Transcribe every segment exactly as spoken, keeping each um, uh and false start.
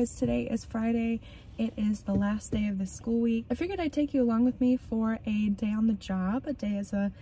guys, today is Friday. It is the last day of the school week. I figured I'd take you along with me for a day on the job, a day as a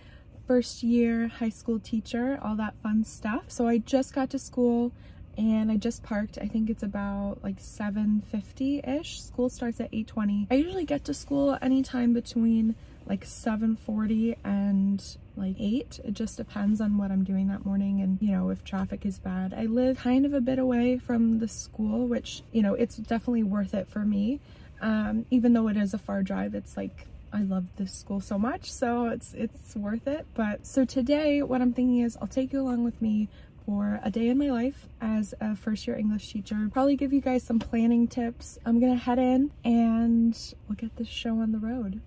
first year high school teacher, all that fun stuff. So I just got to school and I just parked. I think it's about like seven fifty-ish. School starts at eight twenty. I usually get to school anytime between like seven forty and like eight. It just depends on what I'm doing that morning and, you know, if traffic is bad. I live kind of a bit away from the school, which, you know, it's definitely worth it for me. Um, even though it is a far drive, it's like, I love this school so much, so it's, it's worth it. But so today what I'm thinking is I'll take you along with me for a day in my life as a first year English teacher. Probably give you guys some planning tips. I'm gonna head in and we'll get this show on the road.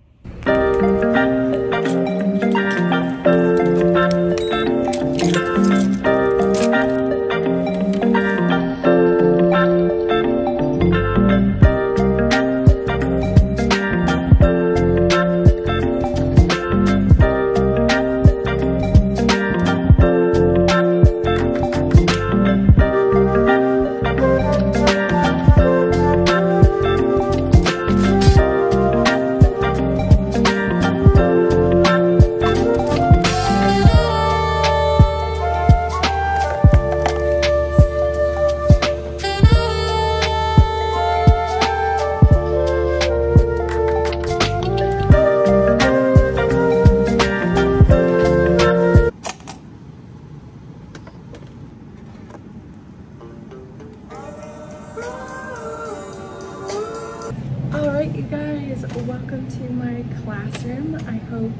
Welcome to my classroom. I hope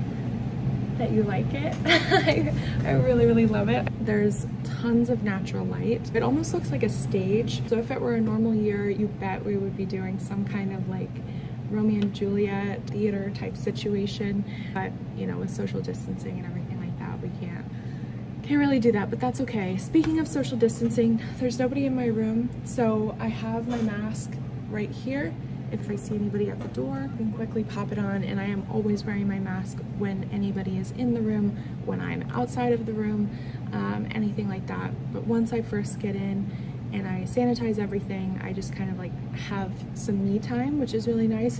that you like it. I, I really, really love it. There's tons of natural light. It almost looks like a stage. So if it were a normal year, you bet we would be doing some kind of like Romeo and Juliet theater type situation. But, you know, with social distancing and everything like that, we can't, can't really do that, but that's okay. Speaking of social distancing, there's nobody in my room. So I have my mask right here. If I see anybody at the door, I can quickly pop it on, and I am always wearing my mask when anybody is in the room, when I'm outside of the room, um, anything like that. But once I first get in and I sanitize everything, I just kind of like have some me time, which is really nice.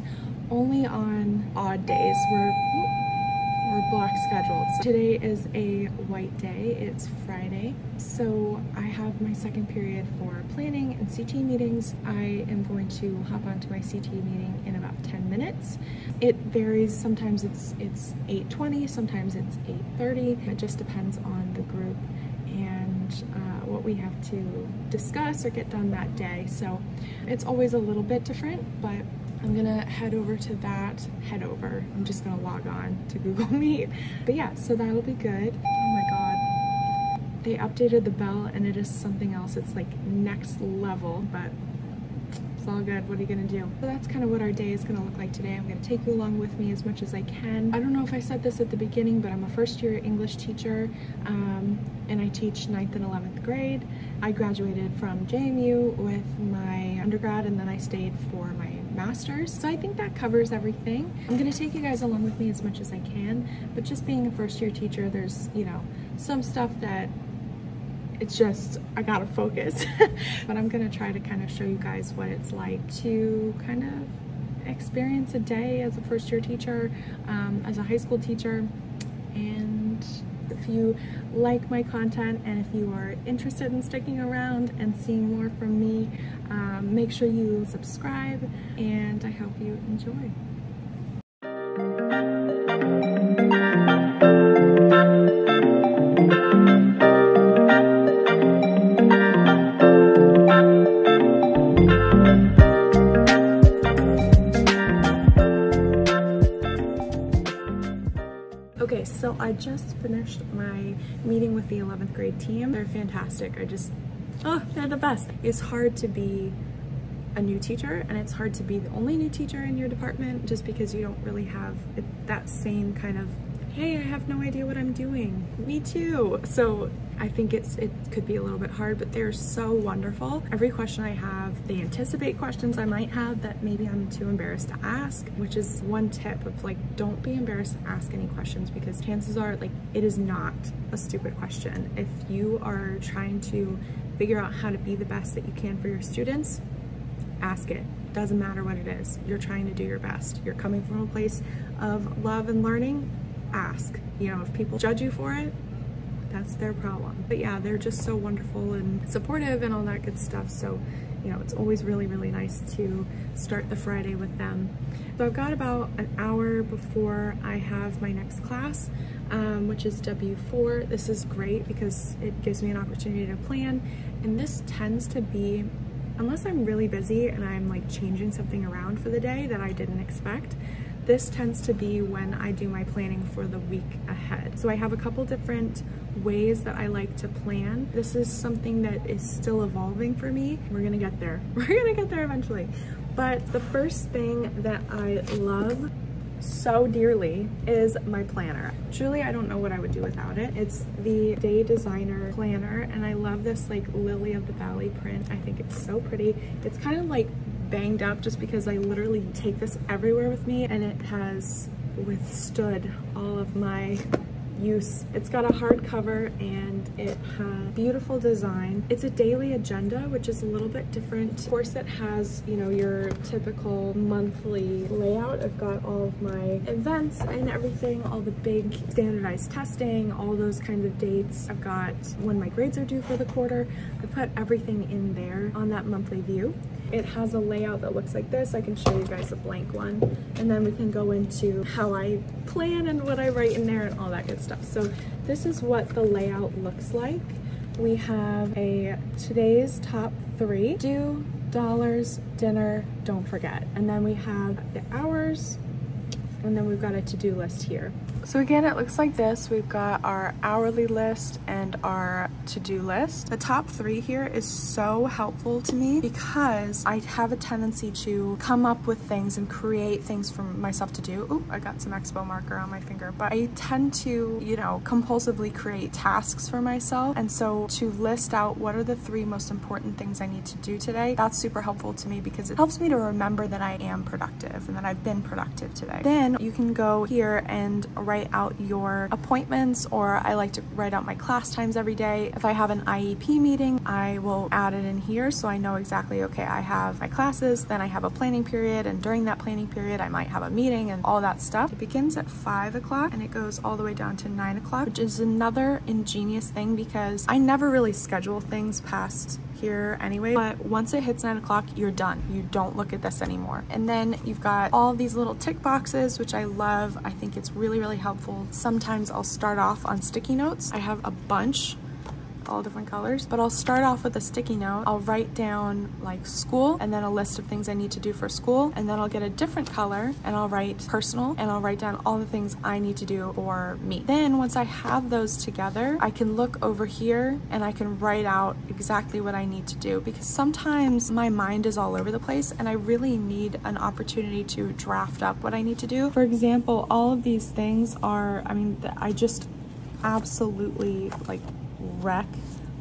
Only on odd days where we're block scheduled. So today is a white day, it's Friday. So I have my second period for planning and C T meetings. I am going to hop onto my C T meeting in about ten minutes. It varies, sometimes it's it's eight twenty, sometimes it's eight thirty. It just depends on the group and uh, what we have to discuss or get done that day. So it's always a little bit different, but I'm gonna head over to that, head over. I'm just gonna log on to Google Meet. But yeah, so that'll be good. Oh my God. They updated the bell and it is something else. It's like next level, but it's all good. What are you gonna do? So that's kind of what our day is gonna look like today. I'm gonna take you along with me as much as I can. I don't know if I said this at the beginning, but I'm a first year English teacher um, and I teach ninth and eleventh grade. I graduated from J M U with my undergrad and then I stayed for my master's. So I think that covers everything. I'm gonna take you guys along with me as much as I can, but just being a first year teacher, there's, you know, some stuff that it's just, I gotta focus. But I'm gonna try to kind of show you guys what it's like to kind of experience a day as a first year teacher, um, as a high school teacher. And if you like my content and if you are interested in sticking around and seeing more from me, um, make sure you subscribe, and I hope you enjoy. So I just finished my meeting with the eleventh grade team. They're fantastic. I just, oh, they're the best. It's hard to be a new teacher and it's hard to be the only new teacher in your department just because you don't really have that same kind of, hey, I have no idea what I'm doing. Me too. So I think it's it could be a little bit hard, but they're so wonderful. Every question I have, they anticipate questions I might have that maybe I'm too embarrassed to ask, which is one tip of like, don't be embarrassed to ask any questions because chances are like it is not a stupid question. If you are trying to figure out how to be the best that you can for your students, ask it. Doesn't matter what it is. You're trying to do your best. You're coming from a place of love and learning. Ask. You know, if people judge you for it, that's their problem. But yeah, they're just so wonderful and supportive and all that good stuff. So, you know, it's always really, really nice to start the Friday with them. So I've got about an hour before I have my next class, um, which is W four. This is great because it gives me an opportunity to plan. And this tends to be, unless I'm really busy and I'm like changing something around for the day that I didn't expect, this tends to be when I do my planning for the week ahead. So I have a couple different ways that I like to plan. This is something that is still evolving for me. We're gonna get there. We're gonna get there eventually. But the first thing that I love so dearly is my planner. Truly, I don't know what I would do without it. It's the Day Designer Planner, and I love this like Lily of the Valley print. I think it's so pretty. It's kind of like banged up just because I literally take this everywhere with me, and it has withstood all of my use. It's got a hard cover and it has beautiful design. It's a daily agenda, which is a little bit different. Of course, it has, you know, your typical monthly layout. I've got all of my events and everything, all the big standardized testing, all those kinds of dates. I've got when my grades are due for the quarter. I put everything in there on that monthly view. It has a layout that looks like this. I can show you guys a blank one, and then we can go into how I plan and what I write in there and all that good stuff. So this is what the layout looks like. We have a today's top three, do, dollars, dinner, don't forget. And then we have the hours, and then we've got a to-do list here. So again, it looks like this. We've got our hourly list and our to-do list. The top three here is so helpful to me because I have a tendency to come up with things and create things for myself to do. Oop, I got some Expo marker on my finger, but I tend to, you know, compulsively create tasks for myself. And so to list out what are the three most important things I need to do today, that's super helpful to me because it helps me to remember that I am productive and that I've been productive today. Then you can go here and write out your appointments, or I like to write out my class times every day. If I have an I E P meeting, I will add it in here so I know exactly, okay, I have my classes, then I have a planning period, and during that planning period I might have a meeting and all that stuff. It begins at five o'clock and it goes all the way down to nine o'clock, which is another ingenious thing because I never really schedule things past here anyway, but once it hits nine o'clock, you're done. You don't look at this anymore. And then you've got all these little tick boxes, which I love. I think it's really, really helpful. Sometimes I'll start off on sticky notes. I have a bunch, all different colors, but I'll start off with a sticky note. I'll write down like school and then a list of things I need to do for school, and then I'll get a different color and I'll write personal, and I'll write down all the things I need to do for me. Then once I have those together, I can look over here and I can write out exactly what I need to do, because sometimes my mind is all over the place and I really need an opportunity to draft up what I need to do. For example, all of these things are, I mean, I just absolutely like wreck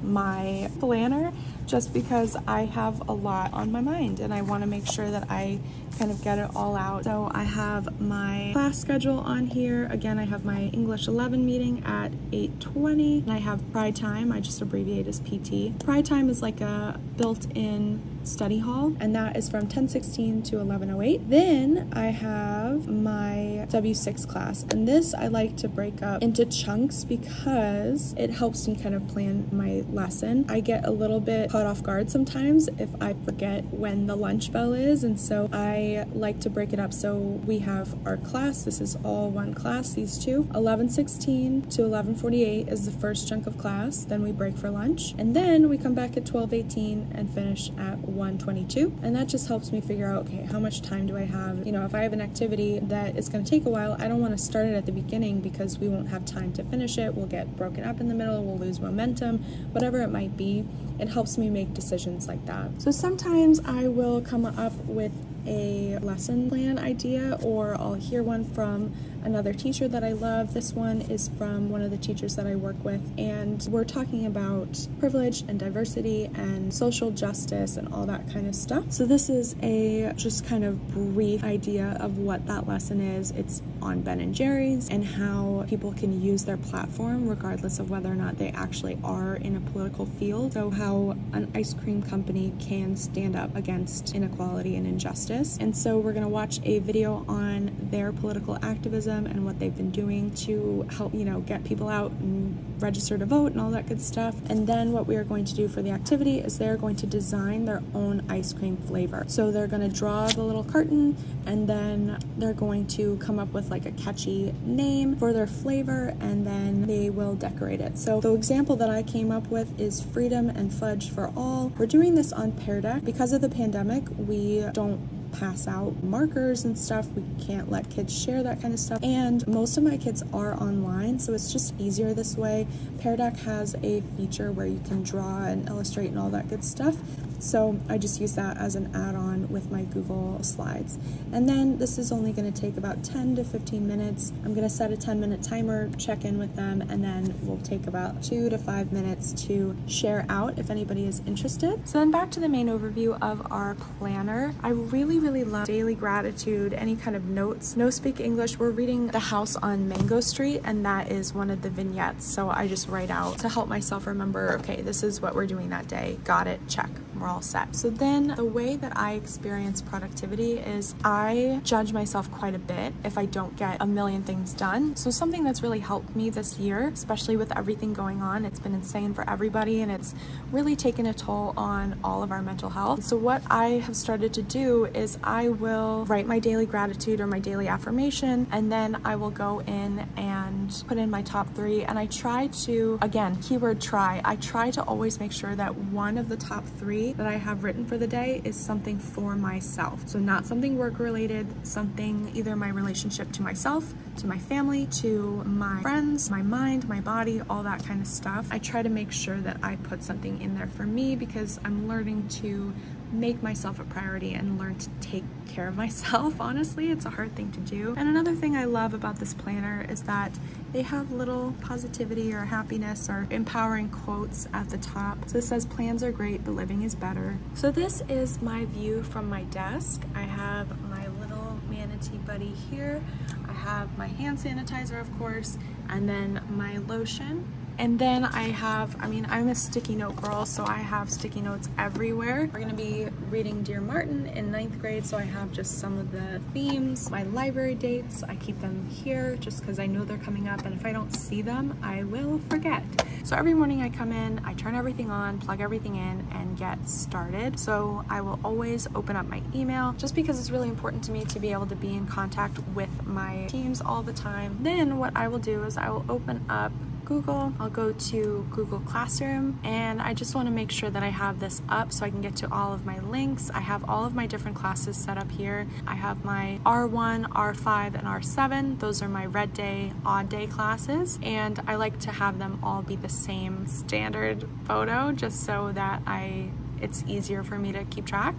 my planner just because I have a lot on my mind and I want to make sure that I kind of get it all out. So I have my class schedule on here. Again, I have my English eleven meeting at eight twenty, and I have Pry Time. I just abbreviate as P T. Pry Time is like a built-in study hall, and that is from ten sixteen to eleven oh eight. Then I have my W six class, and this I like to break up into chunks because it helps me kind of plan my lesson. I get a little bit caught off guard sometimes if I forget when the lunch bell is, and so I like to break it up. So we have our class. This is all one class, these two. eleven sixteen to eleven forty-eight is the first chunk of class. Then we break for lunch, and then we come back at twelve eighteen and finish at one twenty-two, and that just helps me figure out, okay, how much time do I have? You know, if I have an activity that it's going to take a while, I don't want to start it at the beginning because we won't have time to finish it. We'll get broken up in the middle, we'll lose momentum, whatever it might be. It helps me make decisions like that. So sometimes I will come up with a lesson plan idea, or I'll hear one from another teacher that I love. This one is from one of the teachers that I work with, and we're talking about privilege and diversity and social justice and all that kind of stuff. So this is a just kind of brief idea of what that lesson is. It's on Ben and Jerry's and how people can use their platform regardless of whether or not they actually are in a political field. So how an ice cream company can stand up against inequality and injustice. And so we're going to watch a video on their political activism and what they've been doing to help, you know, get people out and register to vote and all that good stuff. And then what we are going to do for the activity is they're going to design their own ice cream flavor. So they're going to draw the little carton, and then they're going to come up with like a catchy name for their flavor, and then they will decorate it. So the example that I came up with is Freedom and Fudge for All. We're doing this on Pear Deck. Because of the pandemic, we don't pass out markers and stuff. We can't let kids share that kind of stuff. And most of my kids are online, so it's just easier this way. Pear Deck has a feature where you can draw and illustrate and all that good stuff. So I just use that as an add-on with my Google Slides. And then this is only going to take about ten to fifteen minutes. I'm going to set a ten minute timer, check in with them, and then we'll take about two to five minutes to share out if anybody is interested. So then back to the main overview of our planner. I really, really love daily gratitude, any kind of notes. No Speak English. We're reading The House on Mango Street, and that is one of the vignettes. So I just write out to help myself remember, okay, this is what we're doing that day. Got it. Check. We're all set. So then the way that I experience productivity is I judge myself quite a bit if I don't get a million things done. So something that's really helped me this year, especially with everything going on, it's been insane for everybody, and it's really taken a toll on all of our mental health. So what I have started to do is I will write my daily gratitude or my daily affirmation, and then I will go in and put in my top three, and I try to, again, keyword try, I try to always make sure that one of the top three that I have written for the day is something for myself. So not something work related, something either my relationship to myself, to my family, to my friends, my mind, my body, all that kind of stuff. I try to make sure that I put something in there for me, because I'm learning to make myself a priority and learn to take care of myself. Honestly, it's a hard thing to do. And another thing I love about this planner is that they have little positivity or happiness or empowering quotes at the top. So it says, plans are great, but living is better. So this is my view from my desk. I have my little manatee buddy here. I have my hand sanitizer, of course, and then my lotion. And then I have, I mean, I'm a sticky note girl, so I have sticky notes everywhere. We're gonna be reading Dear Martin in ninth grade, so I have just some of the themes. My library dates, I keep them here just because I know they're coming up, and if I don't see them, I will forget. So every morning I come in, I turn everything on, plug everything in, and get started. So I will always open up my email, just because it's really important to me to be able to be in contact with my teams all the time. Then what I will do is I will open up Google. I'll go to Google Classroom, and I just want to make sure that I have this up so I can get to all of my links. I have all of my different classes set up here. I have my R one, R five, and R seven. Those are my red day, odd day classes, and I like to have them all be the same standard photo just so that I it's easier for me to keep track.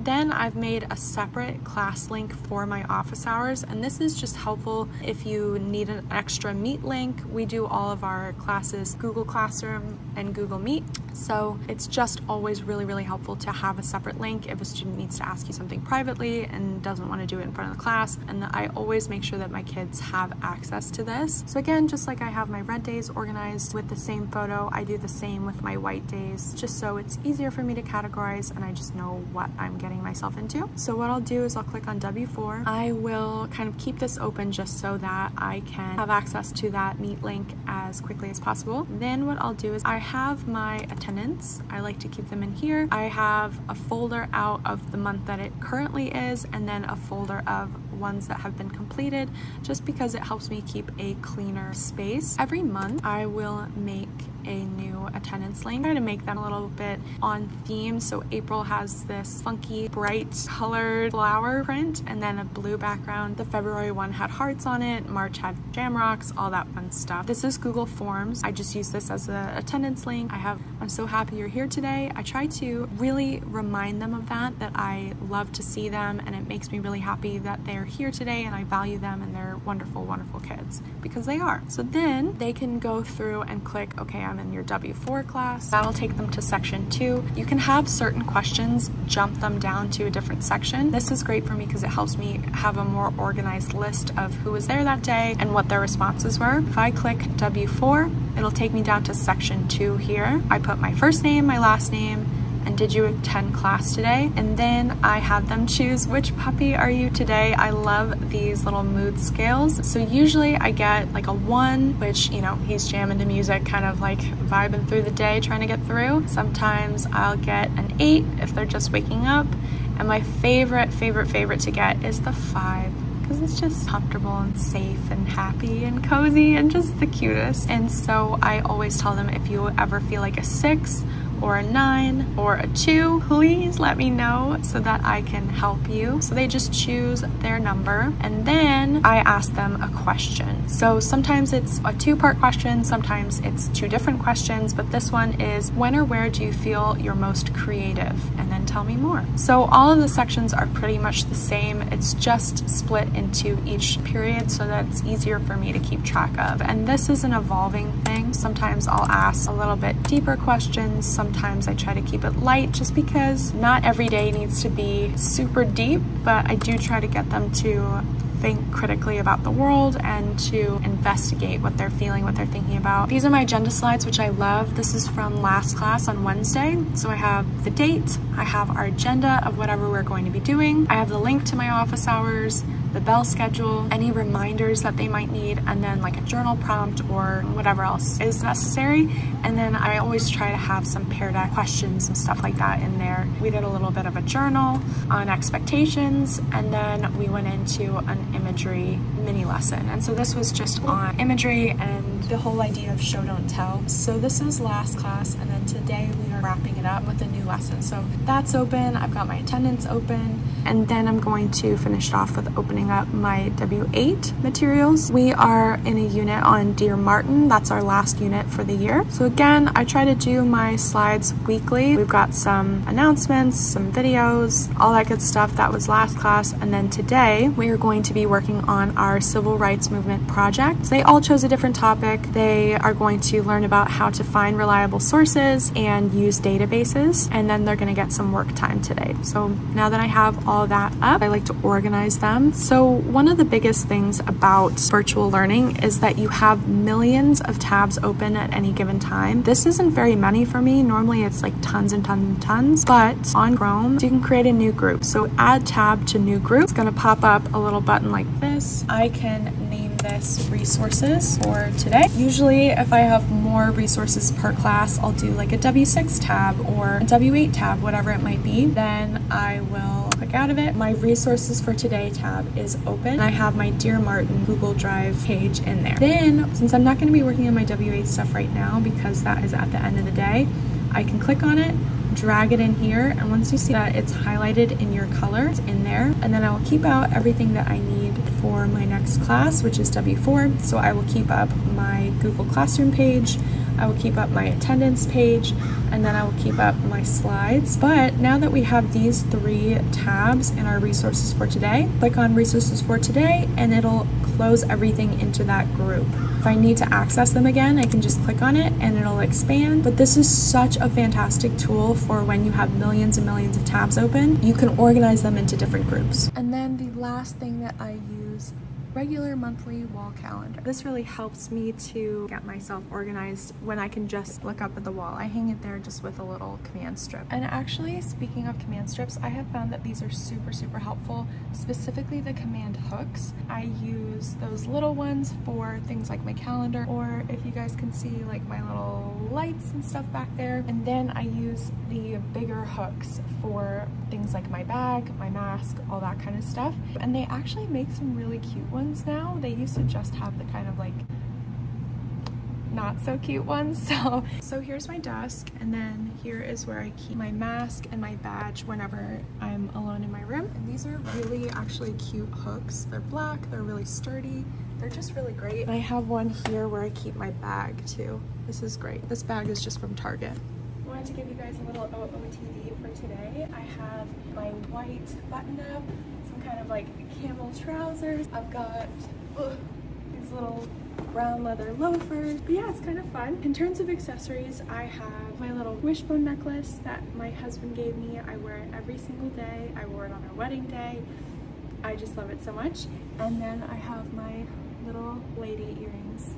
Then I've made a separate class link for my office hours, and this is just helpful if you need an extra Meet link. We do all of our classes, Google Classroom and Google Meet, so it's just always really, really helpful to have a separate link if a student needs to ask you something privately and doesn't want to do it in front of the class. And I always make sure that my kids have access to this. So again, just like I have my red days organized with the same photo, I do the same with my white days, just so it's easier for me to categorize and I just know what I'm getting myself into. So what I'll do is I'll click on W four. I will kind of keep this open just so that I can have access to that Meet link as quickly as possible. Then what I'll do is I have my attendance. I like to keep them in here. I have a folder out of the month that it currently is, and then a folder of ones that have been completed, just because it helps me keep a cleaner space. Every month I will make a new attendance length. Try to make them a little bit on theme. So April has this funky, bright colored flower print and then a blue background. The February one had hearts on it. March had shamrocks, all that fun stuff. This is Google Forms. I just use this as the attendance link. I have, I'm so happy you're here today. I try to really remind them of that, that I love to see them and it makes me really happy that they're here today and I value them and they're wonderful, wonderful kids because they are. So then they can go through and click, okay, I'm in your W four class. That'll take them to section two. You can have certain questions, jump them down to a different section. This is great for me because it helps me have a more organized list of who was there that day and what their responses were. If I click W four, it'll take me down to section two here. I put my first name, my last name, and did you attend class today? And then I have them choose which puppy are you today. I love these little mood scales. So usually I get like a one, which, you know, he's jamming to music, kind of like vibing through the day, trying to get through. Sometimes I'll get an eight if they're just waking up. And my favorite, favorite, favorite to get is the five. Because it's just comfortable and safe and happy and cozy and just the cutest. And so I always tell them, if you ever feel like a six or a nine or a two, please let me know so that I can help you. So they just choose their number and then I ask them a question. So sometimes it's a two-part question, sometimes it's two different questions, but this one is, when or where do you feel you're most creative? And then tell me more. So all of the sections are pretty much the same. It's just split into each period so that it's easier for me to keep track of. And this is an evolving thing. Sometimes I'll ask a little bit deeper questions. Sometimes Sometimes I try to keep it light just because not every day needs to be super deep, but I do try to get them to think critically about the world and to investigate what they're feeling, what they're thinking about. These are my agenda slides, which I love. This is from last class on Wednesday. So I have the date, I have our agenda of whatever we're going to be doing. I have the link to my office hours, the bell schedule, any reminders that they might need, and then like a journal prompt or whatever else is necessary. And then I always try to have some Pear Deck questions and stuff like that in there. We did a little bit of a journal on expectations, and then we went into an imagery mini lesson. And so this was just on imagery and the whole idea of show don't tell. So this is last class, and then today we are wrapping it up with a new lesson. So that's open, I've got my attendance open, and then I'm going to finish it off with opening up my W eight materials. We are in a unit on Dear Martin. That's our last unit for the year. So again, I try to do my slides weekly. We've got some announcements, some videos, all that good stuff. That was last class. And then today we are going to be working on our civil rights movement project. So they all chose a different topic. They are going to learn about how to find reliable sources and use databases. And then they're going to get some work time today. So now that I have all that up, I like to organize them. So one of the biggest things about virtual learning is that you have millions of tabs open at any given time. This isn't very many for me. Normally it's like tons and tons and tons, but on Chrome, you can create a new group. So add tab to new group. It's gonna pop up a little button like this. I can name this resources for today. Usually if I have more resources per class, I'll do like a W six tab or a W eight tab, whatever it might be. Then I will click out of it. My resources for today tab is open and I have my Dear Martin Google Drive page in there. Then, since I'm not going to be working on my W eight stuff right now because that is at the end of the day, I can click on it, drag it in here, and once you see that it's highlighted in your color, it's in there. And then I will keep out everything that I need for my next class, which is W four. So I will keep up my Google Classroom page, I will keep up my attendance page, and then I will keep up my slides. But now that we have these three tabs in our resources for today, click on resources for today and it'll close everything into that group. If I need to access them again, I can just click on it and it'll expand. But this is such a fantastic tool for when you have millions and millions of tabs open. You can organize them into different groups. And then the last thing that I use, regular monthly wall calendar. This really helps me to get myself organized when I can just look up at the wall. I hang it there just with a little command strip. And actually, speaking of command strips, I have found that these are super, super helpful, specifically the command hooks. I use those little ones for things like my calendar, or if you guys can see like my little lights and stuff back there. And then I use the bigger hooks for things like my bag, my mask, all that kind of stuff. And they actually make some really cute ones now. They used to just have the kind of like not so cute ones. So so here's my desk, and then here is where I keep my mask and my badge whenever I'm alone in my room. And these are really actually cute hooks. They're black, they're really sturdy, they're just really great. And I have one here where I keep my bag too. This is great. This bag is just from Target. I wanted to give you guys a little O O T D for today. I have my white button-up, some kind of like camel trousers. I've got ugh, these little brown leather loafers, but yeah, it's kind of fun. In terms of accessories, I have my little wishbone necklace that my husband gave me. I wear it every single day. I wore it on our wedding day. I just love it so much. And then I have my little lady earrings.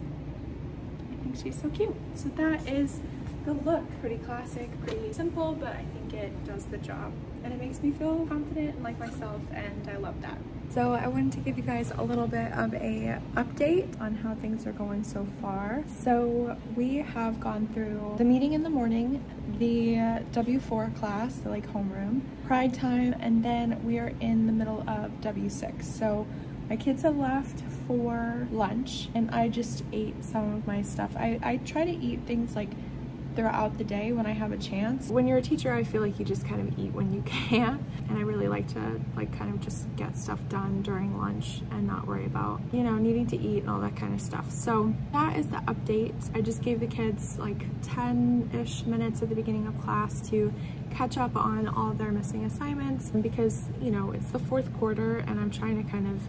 I think she's so cute. So that is the look. Pretty classic, pretty simple, but I think it does the job. And it makes me feel confident and like myself, and I love that. So I wanted to give you guys a little bit of a update on how things are going so far. So we have gone through the meeting in the morning, the W four class, the like homeroom, pride time, and then we are in the middle of W six. So my kids have left for lunch, and I just ate some of my stuff. I, I try to eat things like throughout the day when I have a chance. When you're a teacher, I feel like you just kind of eat when you can, and I really like to like kind of just get stuff done during lunch and not worry about, you know, needing to eat and all that kind of stuff. So that is the update. I just gave the kids like ten-ish minutes at the beginning of class to catch up on all their missing assignments, because, you know, it's the fourth quarter and I'm trying to kind of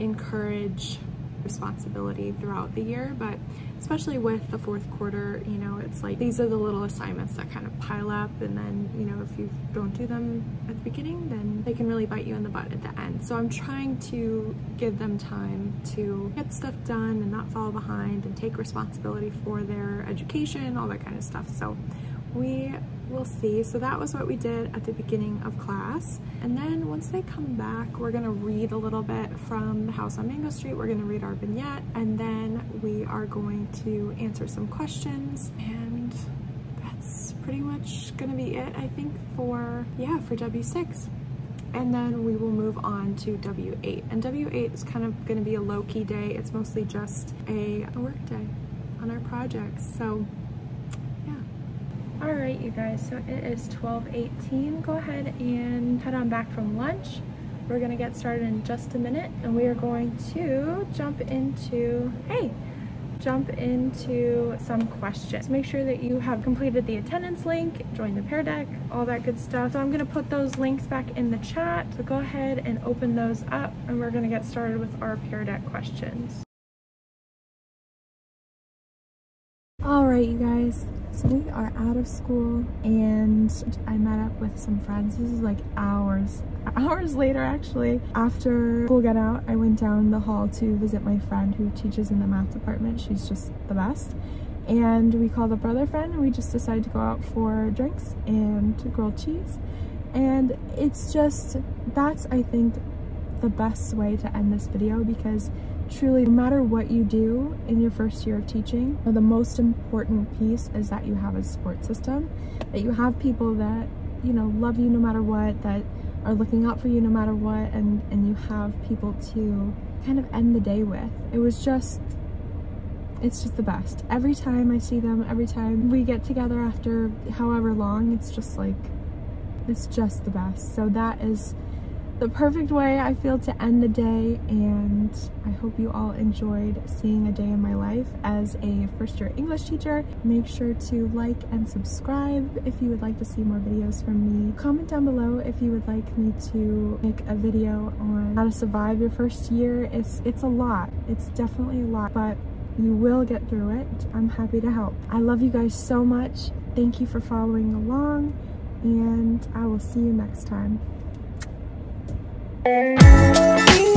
encourage responsibility throughout the year, but especially with the fourth quarter, you know, it's like these are the little assignments that kind of pile up, and then, you know, if you don't do them at the beginning, then they can really bite you in the butt at the end. So I'm trying to give them time to get stuff done and not fall behind and take responsibility for their education, all that kind of stuff. So we will see. So that was what we did at the beginning of class. And then once they come back, we're going to read a little bit from The House on Mango Street. We're going to read our vignette, and then we are going to answer some questions. And that's pretty much going to be it, I think, for, yeah, for W six. And then we will move on to W eight. And W eight is kind of going to be a low-key day. It's mostly just a work day on our projects. So all right, you guys, so it is twelve eighteen. Go ahead and head on back from lunch. We're gonna get started in just a minute, and we are going to jump into, hey, jump into some questions. Make sure that you have completed the attendance link, join the Pear Deck, all that good stuff. So I'm gonna put those links back in the chat. So go ahead and open those up, and we're gonna get started with our Pear Deck questions. All right, you guys. So we are out of school, and I met up with some friends. This is like hours, hours later actually. After school got out, I went down the hall to visit my friend who teaches in the math department. She's just the best. And we called up our other friend, and we just decided to go out for drinks and grilled cheese. And it's just, that's I think the best way to end this video, because truly, no matter what you do in your first year of teaching, the most important piece is that you have a support system, that you have people that, you know, love you no matter what, that are looking out for you no matter what, and, and you have people to kind of end the day with. It was just, it's just the best. Every time I see them, every time we get together after however long, it's just like, it's just the best. So that is the perfect way I feel to end the day, and I hope you all enjoyed seeing a day in my life as a first year English teacher. Make sure to like and subscribe if you would like to see more videos from me. Comment down below if you would like me to make a video on how to survive your first year. It's, it's a lot. It's definitely a lot, but you will get through it. I'm happy to help. I love you guys so much. Thank you for following along, and I will see you next time. Thank you.